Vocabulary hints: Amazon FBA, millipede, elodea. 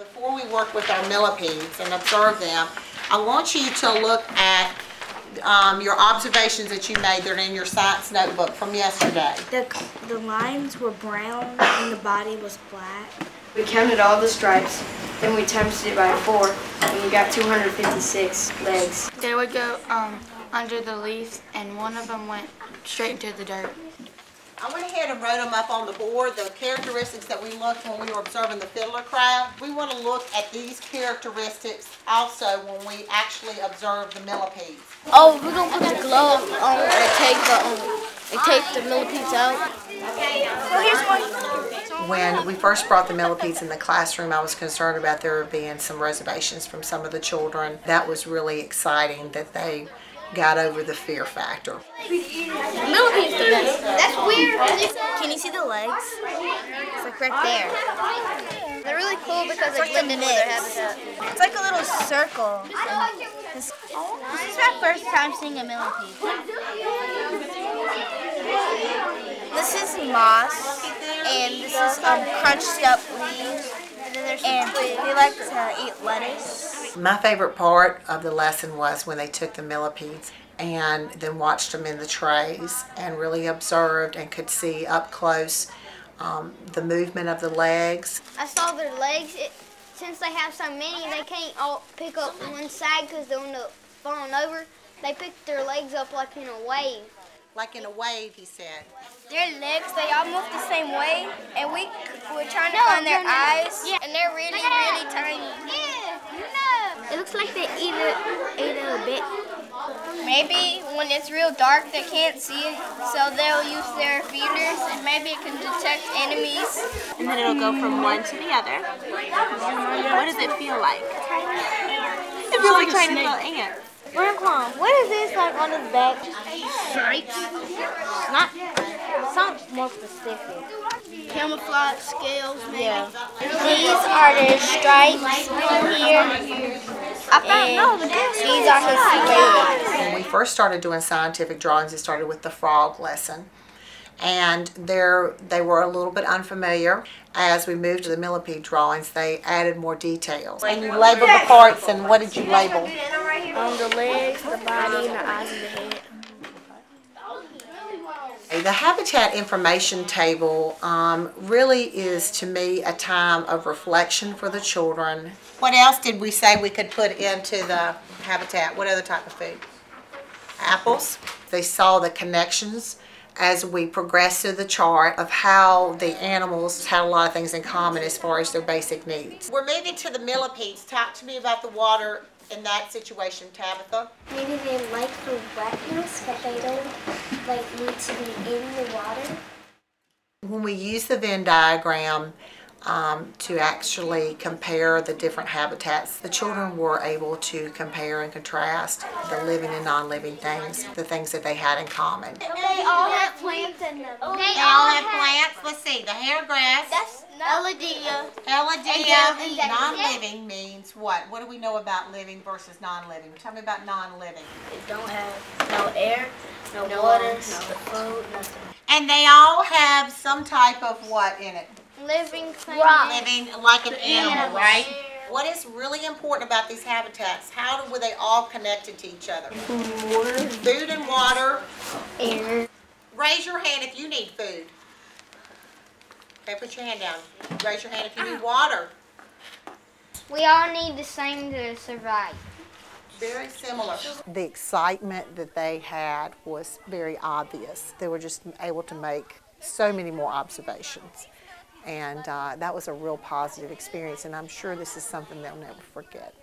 Before we work with our millipedes and observe them, I want you to look at your observations that you made that are in your science notebook from yesterday. The lines were brown and the body was black. We counted all the stripes, then we times it by 4, and we got 256 legs. They would go under the leaves, and one of them went straight into the dirt. I went ahead and wrote them up on the board, the characteristics that we looked when we were observing the fiddler crab. We want to look at these characteristics also when we actually observe the millipedes. Oh, we're going to put the glove on and take the millipedes out. Okay, here's one. When we first brought the millipedes in the classroom, I was concerned about there being some reservations from some of the children. That was really exciting that they got over the fear factor. Millipedes, that's weird. Can you see the legs? It's like right there. They're really cool because it's like the habitat. It's like a little circle. This is my first time seeing a millipede. This is moss, and this is crunched up leaves, and they like to eat lettuce. My favorite part of the lesson was when they took the millipedes and then watched them in the trays and really observed and could see up close the movement of the legs. I saw their legs. Since they have so many, they can't all pick up one side because they'll end up falling over. They pick their legs up like in a wave. Like in a wave, he said. Their legs, they all move the same way, and we're trying to find their eyes, and they're really, really tiny. It looks like they eat a bit. Maybe when it's real dark they can't see it, so they'll use their feeders and maybe it can detect enemies. And then it'll go from one to the other. What does it feel like? It feels like a tiny little ant. Grandpa, what is this like on his back? Stripes. Something more specific. Camouflage scales, maybe. Yeah. These are their stripes here. These are his legs. When we first started doing scientific drawings, it started with the frog lesson. And they were a little bit unfamiliar. As we moved to the millipede drawings, they added more details. And you labeled the parts, and what did you label? The legs, the body, and the eyes, and the head. The habitat information table really is, to me, a time of reflection for the children. What else did we say we could put into the habitat? What other type of food? Apples. They saw the connections as we progressed through the chart of how the animals had a lot of things in common as far as their basic needs. We're moving to the millipedes. Talk to me about the water in that situation, Tabitha. Maybe they like the wetness, but they don't need to be in the water. When we use the Venn diagram to actually compare the different habitats, the children were able to compare and contrast the living and non-living things, the things that they had in common. They all have plants in them. They all have plants. Let's see, the hair grass. That's elodea. Elodea. Non-living means what? What do we know about living versus non-living? Tell me about non-living. They don't have no air, no water, no food, nothing. And they all have some type of what in it? Living things. Living like an animal, right? What is really important about these habitats? How were they all connected to each other? Water. Food and water. Air. Raise your hand if you need food. Okay, put your hand down. Raise your hand if you need water. We all need the same to survive. Very similar. The excitement that they had was very obvious. They were just able to make so many more observations. And that was a real positive experience, and I'm sure this is something they'll never forget.